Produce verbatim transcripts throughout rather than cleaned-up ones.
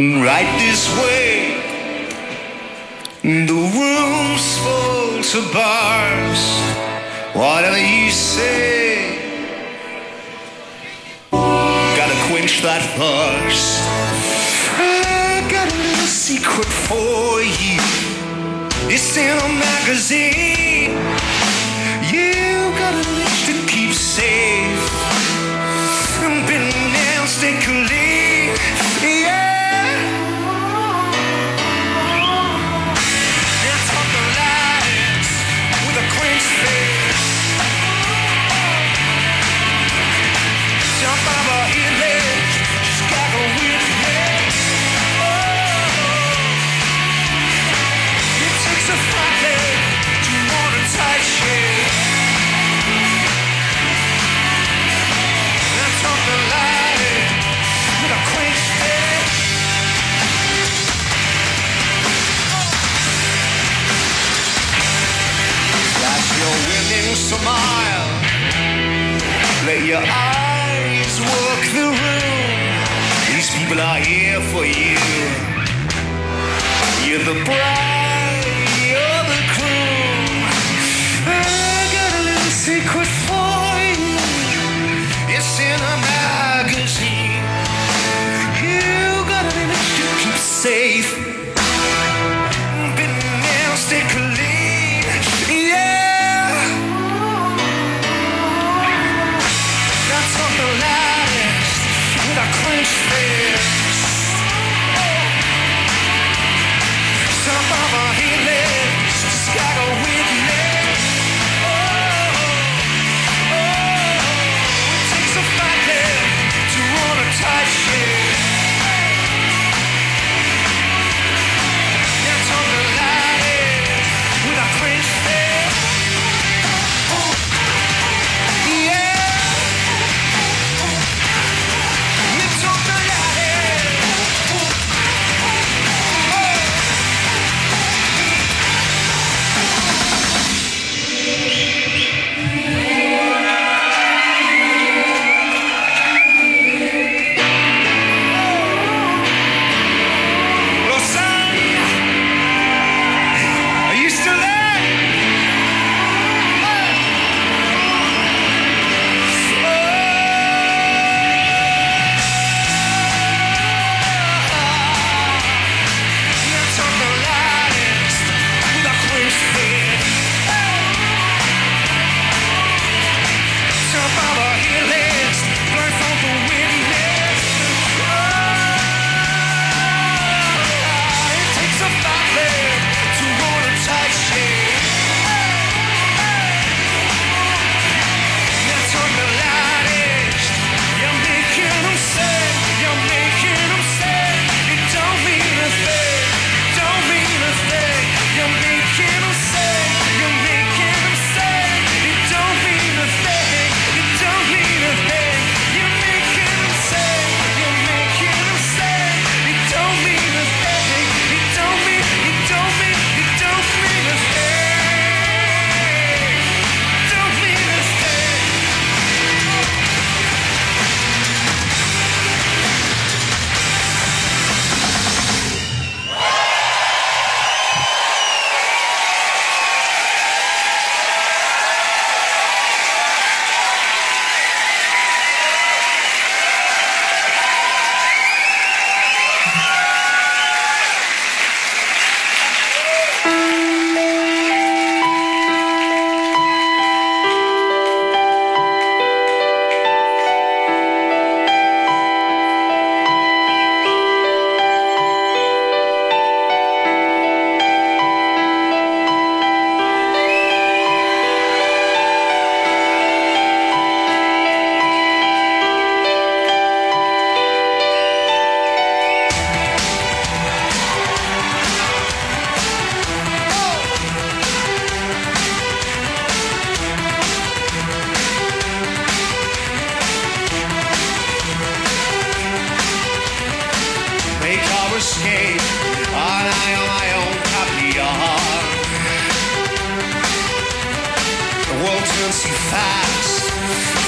Right this way, the room's full to bars. Whatever you say, gotta quench that thirst. I got a little secret for you. It's in a magazine. You got a list to keep safe. And been down, stay clean. Yeah. Smile, let your eyes walk the room. These people are here for you. You're the bride, you're the groom. I got a little secret for you. It's in a magazine. You got an image to keep safe. Been now, stay clean. Yeah.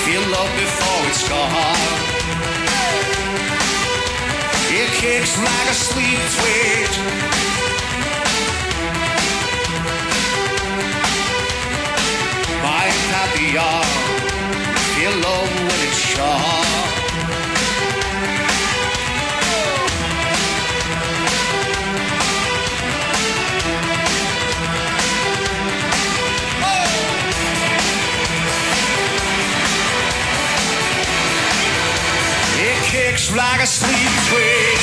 Feel love before it's gone. It kicks like a sleep twitch. Bite out the arm, feel low when it's sharp. Kicks like a sleep twig.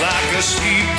Like a sleep.